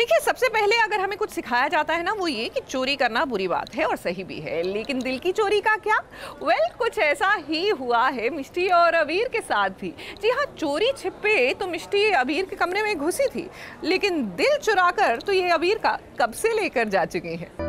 देखिए, सबसे पहले अगर हमें कुछ सिखाया जाता है ना वो ये कि चोरी करना बुरी बात है और सही भी है, लेकिन दिल की चोरी का क्या। वेल, कुछ ऐसा ही हुआ है मिष्टी और अबीर के साथ भी। जी हाँ, चोरी छिपे तो मिष्टी अबीर के कमरे में घुसी थी, लेकिन दिल चुरा कर तो ये अबीर का कब से लेकर जा चुकी है।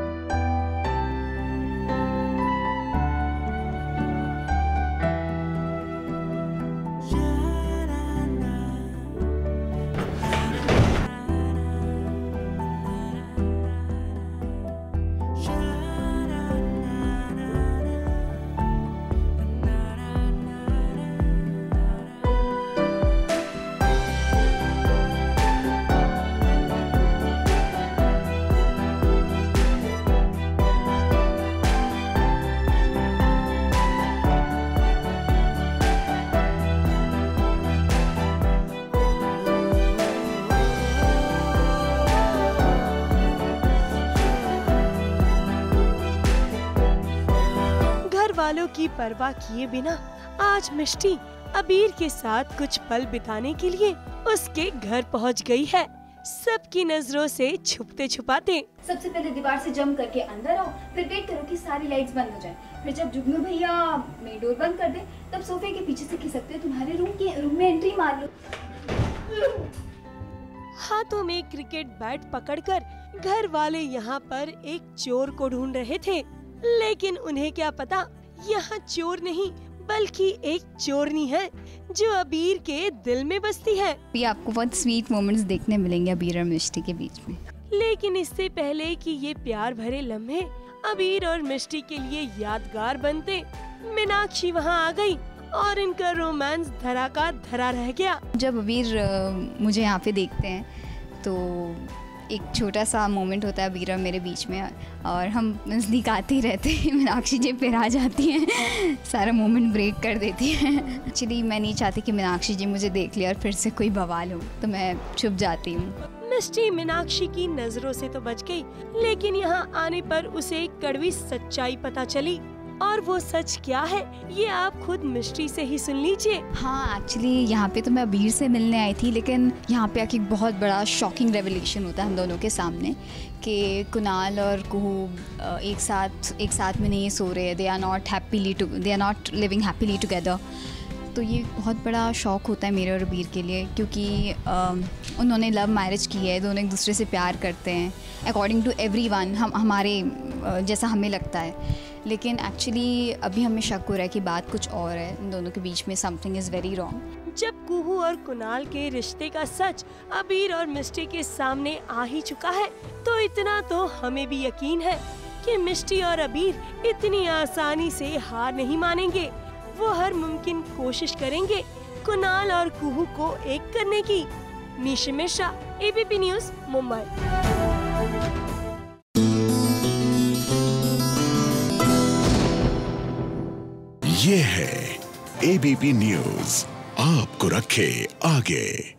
वालों की परवाह किए बिना आज मिष्टी अबीर के साथ कुछ पल बिताने के लिए उसके घर पहुंच गई है, सबकी नजरों से छुपते छुपाते। सबसे पहले दीवार से जम करके अंदर आओ, फिर वेट करो कि सारी लाइट्स बंद हो जाए, फिर जब जुगनू भैया मेन डोर बंद कर दे तब सोफे के पीछे से खिसकते तुम्हारे रूम में एंट्री मार लो। हाथों में क्रिकेट बैट पकड़कर घर वाले यहाँ पर एक चोर को ढूंढ रहे थे, लेकिन उन्हें क्या पता यहाँ चोर नहीं बल्कि एक चोरनी है जो अबीर के दिल में बसती है। ये आपको बहुत स्वीट मोमेंट्स देखने मिलेंगे अबीर और मिष्टी के बीच में। लेकिन इससे पहले कि ये प्यार भरे लम्हे अबीर और मिष्टी के लिए यादगार बनते, मीनाक्षी वहाँ आ गई और इनका रोमांस धरा का धरा रह गया। जब अबीर मुझे यहाँ पे देखते हैं तो एक छोटा सा मोमेंट होता है अबीर और मेरे बीच में, और हम नज़दीक आते ही रहते हैं। मीनाक्षी जी फिर आ जाती हैं, सारा मोमेंट ब्रेक कर देती हैं। एक्चुअली मैं नहीं चाहती कि मीनाक्षी जी मुझे देख ले और फिर से कोई बवाल हो, तो मैं छुप जाती हूँ। मिष्टी मीनाक्षी की नज़रों से तो बच गई, लेकिन यहाँ आने पर उसे एक कड़वी सच्चाई पता चली, और वो सच क्या है ये आप खुद मिष्टी से ही सुन लीजिए। हाँ, एक्चुअली यहाँ पे तो मैं अबीर से मिलने आई थी, लेकिन यहाँ पे आके बहुत बड़ा शॉकिंग रेवलेशन होता है हम दोनों के सामने कि कुणाल और कुहू एक साथ में नहीं सो रहे। They are not living happily together. तो ये बहुत बड़ा शौक होता है मेरे और अबीर के लिए, क्योंकि उन्होंने लव मैरिज की है, दोनों एक दूसरे से प्यार करते हैं अकॉर्डिंग टू एवरीवन, हमारे जैसा हमें लगता है। लेकिन एक्चुअली अभी हमें शक हो रहा है कि बात कुछ और है, इन दोनों के बीच में समथिंग इज़ वेरी रॉन्ग। जब कुहू और कुणाल के रिश्ते का सच अबीर और मिष्टी के सामने आ ही चुका है, तो इतना तो हमें भी यकीन है कि मिष्टी और अबीर इतनी आसानी से हार नहीं मानेंगे। वो हर मुमकिन कोशिश करेंगे कुणाल और कुहू को एक करने की। Mishi Mishra, ABP news, Mumbai. ये है एबीपी न्यूज़, आपको रखे आगे।